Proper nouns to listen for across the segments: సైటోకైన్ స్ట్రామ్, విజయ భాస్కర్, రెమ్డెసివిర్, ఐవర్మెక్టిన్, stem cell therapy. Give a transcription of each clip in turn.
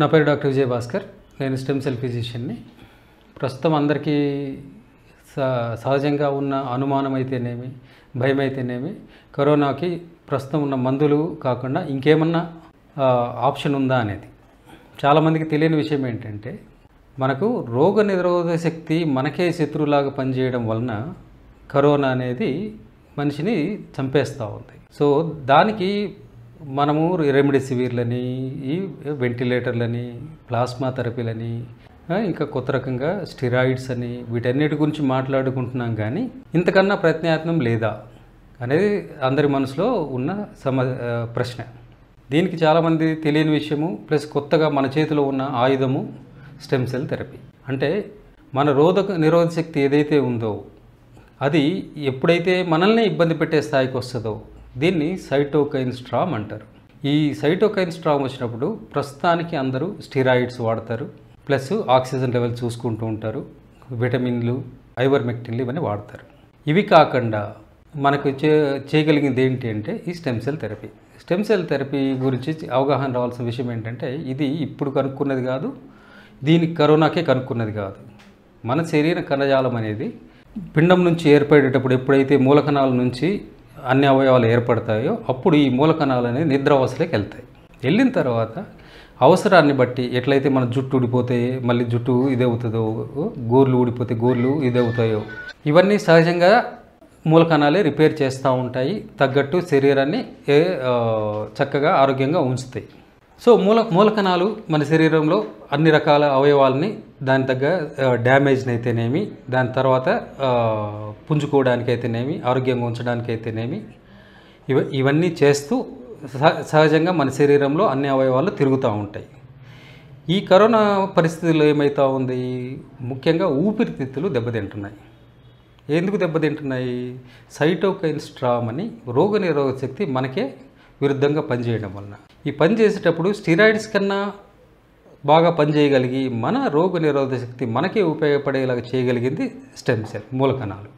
నా పేరు డాక్టర్ విజయ భాస్కర్ నేను స్టెమ్ సెల్ ఫిజిషియన్ ని ప్రస్తుతం అందరికీ సహజంగా ఉన్న అనుమానం అయితేనేమి భయం అయితేనేమి కరోనాకి ప్రస్తుతం ఉన్న మందులు కాకుండా ఇంకేమన్నా ఆప్షన్ ఉందా అనేది చాలా మందికి తెలియని విషయం ఏంటంటే మనకు రోగనిరోధక శక్తి మనకే శత్రువులాగా పనిచేయడం వలన కరోనా అనేది మనిషిని చంపేస్తూ ఉంది. సో దానికి మనము రెమ్డెసివిర్లని ఈ వెంటిలేటర్లని ప్లాస్మా థెరపీలని ఇంకా కొత్త రకంగా స్టిరాయిడ్స్ అని వీటన్నిటి గురించి మాట్లాడుకుంటున్నాం కానీ ఇంతకన్నా ప్రయత్నాత్మం లేదా అనేది అందరి మనసులో ఉన్న ప్రశ్న. దీనికి చాలామంది తెలియని విషయము ప్లస్ కొత్తగా మన చేతిలో ఉన్న ఆయుధము స్టెమ్ సెల్ థెరపీ. అంటే మన నిరోధక శక్తి ఏదైతే ఉందో అది ఎప్పుడైతే మనల్ని ఇబ్బంది పెట్టే స్థాయికి వస్తుందో దీన్ని సైటోకైన్ స్ట్రామ్ అంటారు. ఈ సైటోకైన్ స్ట్రామ్ వచ్చినప్పుడు ప్రస్తుతానికి అందరూ స్టిరాయిడ్స్ వాడతారు, ప్లస్ ఆక్సిజన్ లెవెల్ చూసుకుంటూ ఉంటారు, విటమిన్లు ఐవర్మెక్టిన్లు ఇవన్నీ వాడతారు. ఇవి కాకుండా మనకు చేయగలిగింది ఏంటి అంటే ఈ stem cell therapy. Stem cell therapy గురించి అవగాహన రావాల్సిన విషయం ఏంటంటే ఇది ఇప్పుడు కనుక్కున్నది కాదు, దీనికి కరోనాకే కనుక్కున్నది కాదు. మన శరీర కణజాలం అనేది పిండం నుంచి ఏర్పడేటప్పుడు ఎప్పుడైతే మూలకణాల నుంచి అన్ని అవయవాలు ఏర్పడతాయో అప్పుడు ఈ మూలకణాలు అనేది నిద్రావస్థలోకి వెళ్తాయి. వెళ్ళిన తర్వాత అవసరాన్ని బట్టి ఎట్లయితే మన జుట్టు ఊడిపోతే మళ్ళీ జుట్టు ఇదవుతుందో, గోర్లు ఊడిపోతే గోర్లు ఇదవుతాయో, ఇవన్నీ సహజంగా మూలకణాలే రిపేర్ చేస్తూ ఉంటాయి, తగ్గట్టు శరీరాన్ని చక్కగా ఆరోగ్యంగా ఉంచుతాయి. సో మూలకణాలు మన శరీరంలో అన్ని రకాల అవయవాలని దాని తగ్గ డ్యామేజ్ని అయితేనేమి, దాని తర్వాత పుంజుకోవడానికి అయితేనేమి, ఆరోగ్యంగా ఉంచడానికి అయితేనేమి, ఇవన్నీ చేస్తూ సహజంగా మన శరీరంలో అన్ని అవయవాలు తిరుగుతూ ఉంటాయి. ఈ కరోనా పరిస్థితుల్లో ఏమవుతూ ఉంది, ముఖ్యంగా ఊపిరితిత్తులు దెబ్బతింటున్నాయి. ఎందుకు దెబ్బతింటున్నాయి? సైటోకైన్ స్ట్రామ్ అని రోగనిరోధక శక్తి మనకే విరుద్ధంగా పనిచేయడం వలన. ఈ పని చేసేటప్పుడు స్టిరాయిడ్స్ కన్నా బాగా పనిచేయగలిగి మన రోగనిరోధక శక్తి మనకే ఉపయోగపడేలాగా చేయగలిగింది స్టెమ్ సెల్ మూలకణాలు.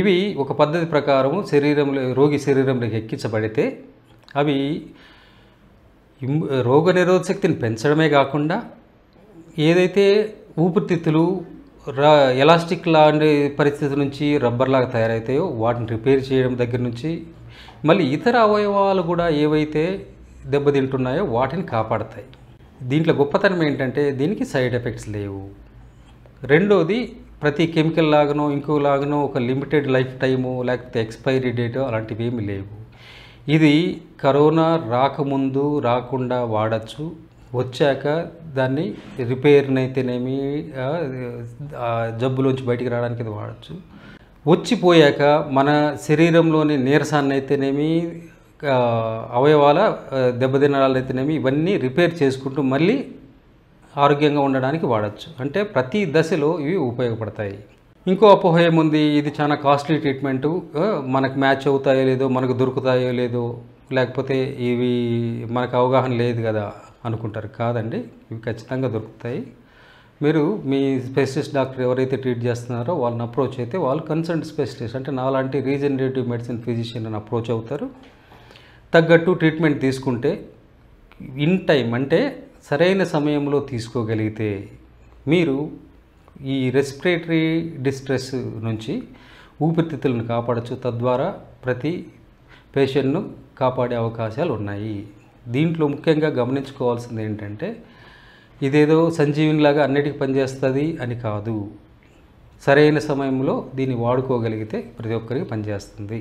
ఇవి ఒక పద్ధతి ప్రకారం శరీరంలో రోగి శరీరంలోకి ఎక్కించబడితే అవి రోగనిరోధక శక్తిని పెంచడమే కాకుండా ఏదైతే ఊపిరితిత్తులు ఎలాస్టిక్ లాంటి పరిస్థితి నుంచి రబ్బర్లాగా తయారవుతాయో వాటిని రిపేర్ చేయడం దగ్గర నుంచి మళ్ళీ ఇతర అవయవాలు కూడా ఏవైతే దెబ్బతింటున్నాయో వాటిని కాపాడతాయి. దీంట్లో గొప్పతనం ఏంటంటే దీనికి సైడ్ ఎఫెక్ట్స్ లేవు. రెండోది ప్రతి కెమికల్ లాగానో ఇంకోలాగానో ఒక లిమిటెడ్ లైఫ్ టైము లేకపోతే ఎక్స్పైరీ డేట్ అలాంటివి ఏమి లేవు. ఇది కరోనా రాకముందు రాకుండా వాడచ్చు, వచ్చాక దాన్ని రిపేర్నైతేనేమి జబ్బులోంచి బయటికి రావడానికి అది వాడచ్చు, వచ్చిపోయాక మన శరీరంలోని నీరసాన్ని అయితేనేమి అవయవాల దెబ్బతినాలైతేనేమి ఇవన్నీ రిపేర్ చేసుకుంటూ మళ్ళీ ఆరోగ్యంగా ఉండడానికి వాడచ్చు. అంటే ప్రతి దశలో ఇవి ఉపయోగపడతాయి. ఇంకో అపోహ ఏముంది, ఇది చాలా కాస్ట్లీ ట్రీట్మెంటు, మనకు మ్యాచ్ అవుతాయో లేదో, మనకు దొరుకుతాయో లేదో, లేకపోతే ఇవి మనకు అవగాహన లేదు కదా అనుకుంటారు. కాదండి, ఇవి ఖచ్చితంగా దొరుకుతాయి. మీరు మీ స్పెషలిస్ట్ డాక్టర్ ఎవరైతే ట్రీట్ చేస్తున్నారో వాళ్ళని అప్రోచ్ అయితే వాళ్ళు కన్సర్న్ స్పెషలిస్ట్ అంటే నాలాంటి రీజనరేటివ్ మెడిసిన్ ఫిజిషియన్ అని అప్రోచ్ అవుతారు. తగ్గట్టు ట్రీట్మెంట్ తీసుకుంటే ఇన్ టైం అంటే సరైన సమయంలో తీసుకోగలిగితే మీరు ఈ రెస్పిరేటరీ డిస్ట్రెస్ నుంచి ఊపిరితిత్తులను కాపాడచ్చు, తద్వారా ప్రతి పేషెంట్ను కాపాడే అవకాశాలు ఉన్నాయి. దీంట్లో ముఖ్యంగా గమనించుకోవాల్సింది ఏంటంటే ఇదేదో సంజీవినిలాగా అన్నిటికీ పనిచేస్తుంది అని కాదు, సరైన సమయంలో దీన్ని వాడుకోగలిగితే ప్రతి ఒక్కరికి పనిచేస్తుంది.